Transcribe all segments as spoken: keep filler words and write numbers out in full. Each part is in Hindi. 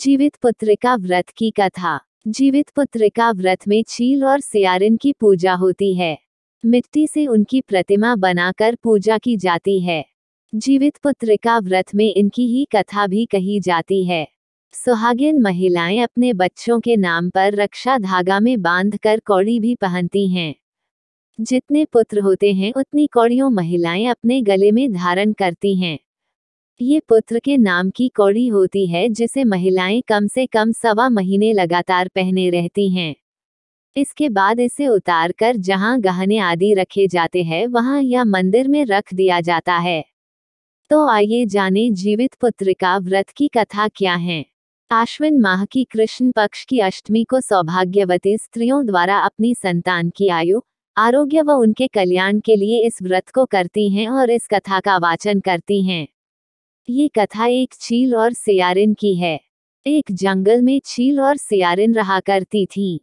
जीवित्पुत्रिका व्रत की कथा। जीवित्पुत्रिका व्रत में चील और सियारिन की पूजा होती है। मिट्टी से उनकी प्रतिमा बनाकर पूजा की जाती है। जीवित्पुत्रिका व्रत में इनकी ही कथा भी कही जाती है। सुहागिन महिलाएं अपने बच्चों के नाम पर रक्षा धागा में बांधकर कौड़ी भी पहनती हैं। जितने पुत्र होते हैं उतनी कौड़ियों महिलाएं अपने गले में धारण करती हैं। ये पुत्र के नाम की कौड़ी होती है, जिसे महिलाएं कम से कम सवा महीने लगातार पहने रहती हैं। इसके बाद इसे उतारकर जहां गहने आदि रखे जाते हैं वहां या मंदिर में रख दिया जाता है। तो आइए जाने जीवित्पुत्रिका व्रत की कथा क्या है। आश्विन माह की कृष्ण पक्ष की अष्टमी को सौभाग्यवती स्त्रियों द्वारा अपनी संतान की आयु, आरोग्य व उनके कल्याण के लिए इस व्रत को करती हैं और इस कथा का वाचन करती हैं। ये कथा एक चील और सियारिन की है। एक जंगल में चील और सियारिन रहा करती थीं।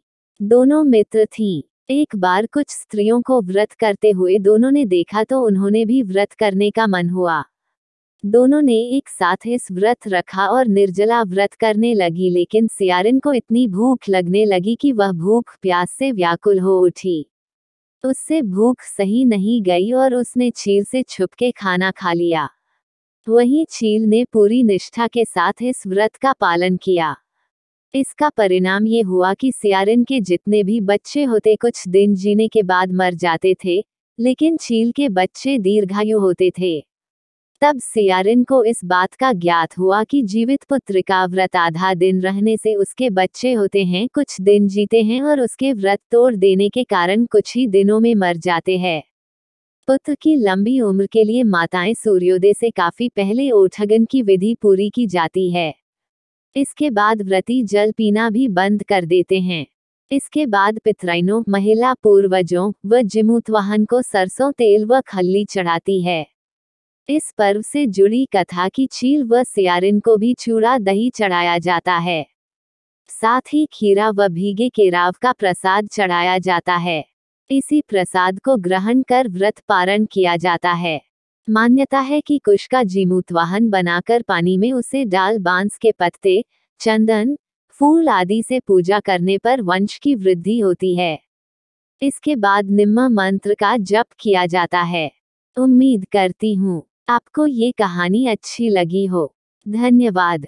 दोनों मित्र थीं। एक बार कुछ स्त्रियों को व्रत करते हुए दोनों ने देखा तो उन्होंने भी व्रत करने का मन हुआ। दोनों ने एक साथ इस व्रत रखा और निर्जला व्रत करने लगी, लेकिन सियारिन को इतनी भूख लगने लगी कि वह भूख प्यास से व्याकुल हो उठी। उससे भूख सही नहीं गई और उसने चील से छुपके खाना खा लिया। वहीं चील ने पूरी निष्ठा के साथ इस व्रत का पालन किया। इसका परिणाम ये हुआ कि सियारिन के जितने भी बच्चे होते कुछ दिन जीने के बाद मर जाते थे, लेकिन चील के बच्चे दीर्घायु होते थे। तब सियारिन को इस बात का ज्ञात हुआ कि जीवित्पुत्रिका व्रत आधा दिन रहने से उसके बच्चे होते हैं कुछ दिन जीते हैं और उसके व्रत तोड़ देने के कारण कुछ ही दिनों में मर जाते हैं। पुत्र की लंबी उम्र के लिए माताएं सूर्योदय से काफी पहले ओठगन की विधि पूरी की जाती है। इसके बाद व्रती जल पीना भी बंद कर देते हैं। इसके बाद पितराइनों, महिला पूर्वजों व जिमूतवाहन को सरसों तेल व खल्ली चढ़ाती है। इस पर्व से जुड़ी कथा की चील व सियारिन को भी चूड़ा दही चढ़ाया जाता है। साथ ही खीरा व भीगे केराव का प्रसाद चढ़ाया जाता है। इसी प्रसाद को ग्रहण कर व्रत पारण किया जाता है। मान्यता है कि कुश का जीमूतवाहन बनाकर पानी में उसे डाल बांस के पत्ते, चंदन, फूल आदि से पूजा करने पर वंश की वृद्धि होती है। इसके बाद निम्मा मंत्र का जप किया जाता है। उम्मीद करती हूँ आपको ये कहानी अच्छी लगी हो। धन्यवाद।